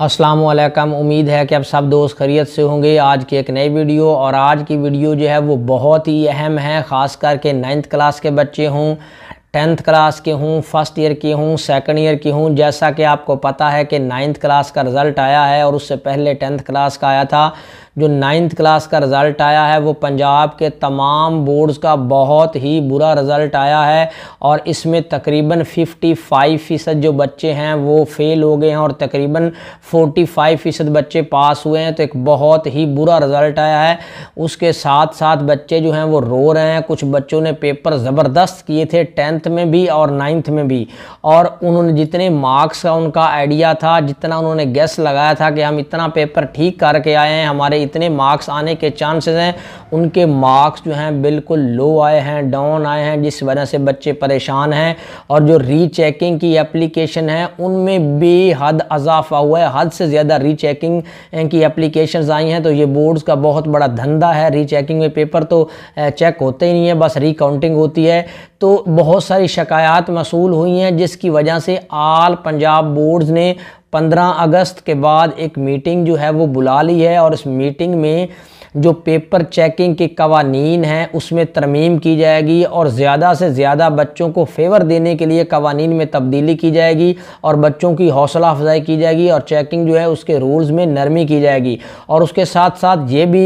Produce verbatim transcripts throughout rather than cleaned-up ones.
अस्सलामुअलैकुम। उम्मीद है कि आप सब दोस्त खैरियत से होंगे। आज की एक नई वीडियो, और आज की वीडियो जो है वो बहुत ही अहम है, ख़ास करके नाइन्थ क्लास के बच्चे हों, टेंथ क्लास के हूँ, फर्स्ट ईयर के हूँ, सेकंड ईयर के हूँ। जैसा कि आपको पता है कि नाइन्थ क्लास का रिज़ल्ट आया है और उससे पहले टेंथ क्लास का आया था। जो नाइन्थ क्लास का रिज़ल्ट आया है वो पंजाब के तमाम बोर्ड्स का बहुत ही बुरा रिज़ल्ट आया है, और इसमें तकरीबन पचपन फ़ीसद जो बच्चे हैं वो फेल हो गए हैं और तकरीबन पैंतालीस फ़ीसद बच्चे पास हुए हैं। तो एक बहुत ही बुरा रिज़ल्ट आया है। उसके साथ साथ बच्चे जो हैं वो रो रहे हैं। कुछ बच्चों ने पेपर ज़बरदस्त किए थे टेंथ में भी और नाइन्थ में भी, और उन्होंने जितने मार्क्स का उनका आइडिया था, जितना उन्होंने गेस लगाया था कि हम इतना पेपर ठीक करके आए हैं, हमारे इतने मार्क्स आने के चांसेस हैं, उनके मार्क्स जो हैं बिल्कुल लो आए हैं, डाउन आए हैं, जिस वजह से बच्चे परेशान हैं। और जो रीचेकिंग की एप्लीकेशन है उनमें बेहद इजाफा हुआ है, हद से ज़्यादा रीचेकिंग की एप्लीकेशंस आई हैं। तो ये बोर्ड्स का बहुत बड़ा धंधा है, रीचेकिंग में पेपर तो चेक होते ही नहीं है, बस रिकाउंटिंग होती है। तो बहुत सारी शिकायत मसूल हुई हैं, जिसकी वजह से आल पंजाब बोर्ड्स ने पंद्रह अगस्त के बाद एक मीटिंग जो है वो बुला ली है, और इस मीटिंग में जो पेपर चेकिंग के कवानीन हैं उसमें तरमीम की जाएगी, और ज़्यादा से ज़्यादा बच्चों को फेवर देने के लिए कवानीन में तब्दीली की जाएगी, और बच्चों की हौसला अफजाई की जाएगी, और चेकिंग जो है उसके रूल्स में नरमी की जाएगी। और उसके साथ साथ ये भी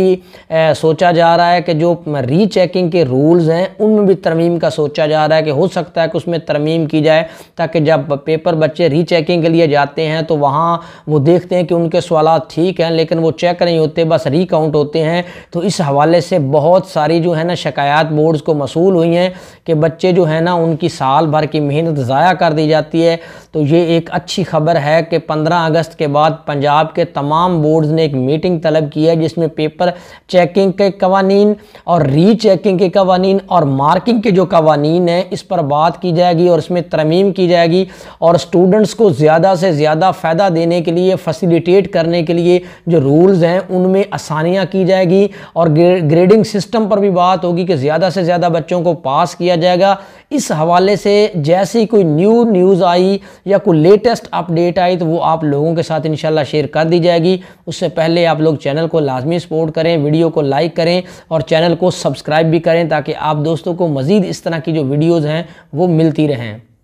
ए, सोचा जा रहा है कि जो री चेकिंग के रूल्स हैं उनमें भी तरमीम का सोचा जा रहा है कि हो सकता है कि उसमें तरमीम की जाए, ताकि जब पेपर बच्चे री चेकिंग के लिए जाते हैं तो वहाँ वो देखते हैं कि उनके सवाल ठीक हैं, लेकिन वो चेक नहीं होते, बस रिकाउंट होते हैं। तो इस हवाले से बहुत सारी जो है ना शिकायत बोर्ड्स को मसूल हुई हैं कि बच्चे जो है ना उनकी साल भर की मेहनत ज़ाया कर दी जाती है। तो ये एक अच्छी खबर है कि पंद्रह अगस्त के बाद पंजाब के तमाम बोर्ड्स ने एक मीटिंग तलब की है, जिसमें पेपर चेकिंग के कवानीन और री चेकिंग के कवानीन और मार्किंग के जो कवानीन हैं इस पर बात की जाएगी, और इसमें तरमीम की जाएगी, और स्टूडेंट्स को ज़्यादा से ज़्यादा फ़ायदा देने के लिए, फैसिलिटेट करने के लिए जो रूल्स हैं उनमें आसानियाँ की जाएगी, और ग्रेडिंग सिस्टम पर भी बात होगी कि ज्यादा से ज्यादा बच्चों को पास किया जाएगा। इस हवाले से जैसे ही कोई न्यू न्यूज़ आई या कोई लेटेस्ट अपडेट आई तो वो आप लोगों के साथ इंशाल्लाह शेयर कर दी जाएगी। उससे पहले आप लोग चैनल को लाजमी सपोर्ट करें, वीडियो को लाइक करें और चैनल को सब्सक्राइब भी करें, ताकि आप दोस्तों को मज़ीद इस तरह की जो वीडियोज़ हैं वो मिलती रहें।